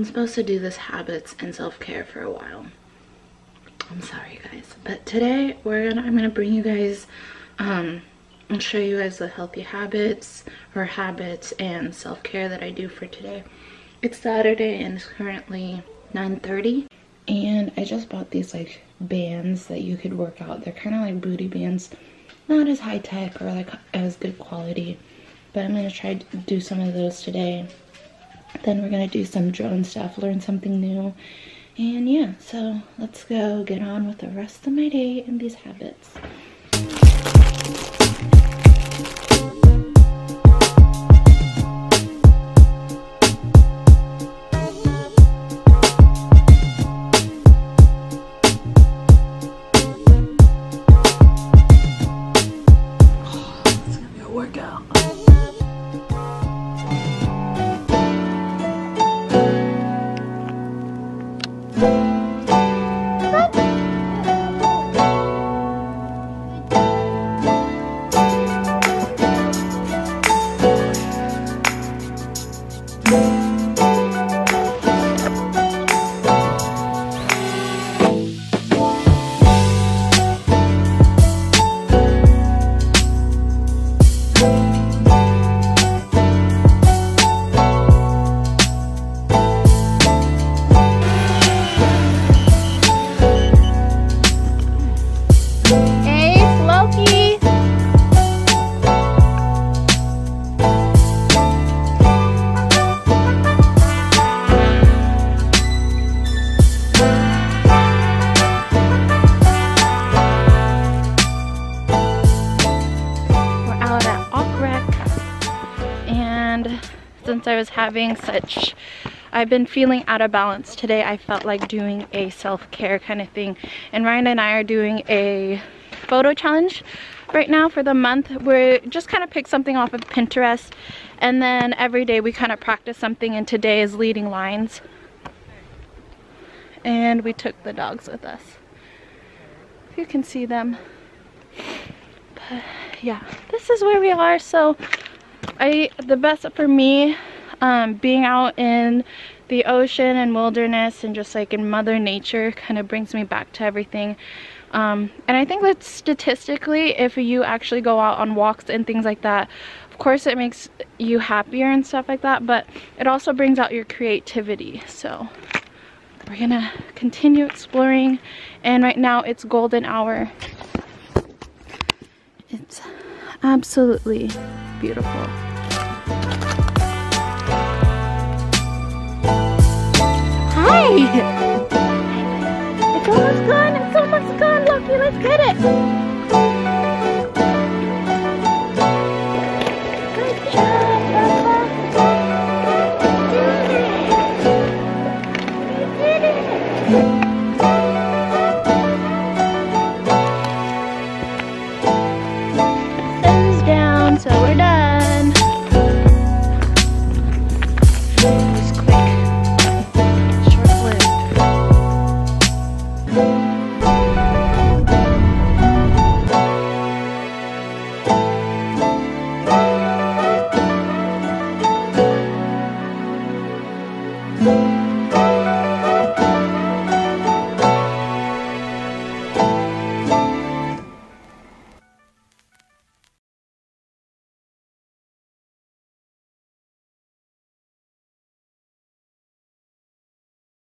been supposed to do this habits and self-care for a while. I'm sorry guys, but today I'm gonna bring you guys and show you guys the healthy habits or habits and self-care that I do for today. It's Saturday and it's currently 9:30, and I just bought these like bands that you could work out. They're kind of like booty bands, not as high tech or like as good quality, but I'm gonna try to do some of those today. Then we're gonna do some drone stuff, learn something new, and yeah, so let's go get on with the rest of my day and these habits. Since I was having such, I've been feeling out of balance today, I felt like doing a self-care kind of thing. And Ryan and I are doing a photo challenge right now for the month. We're just kind of pick something off of Pinterest, and then every day we kind of practice something, and today is leading lines. And we took the dogs with us, if you can see them. But yeah, this is where we are. So the best for me, being out in the ocean and wilderness and just like in Mother Nature kind of brings me back to everything. And I think that statistically, if you actually go out on walks and things like that, of course it makes you happier and stuff like that, but it also brings out your creativity. So we're gonna continue exploring, and right now it's golden hour. It's absolutely beautiful. Hi! It's almost gone! It's almost gone, Loki! Let's get it! Good job, Papa! We did it! We did it!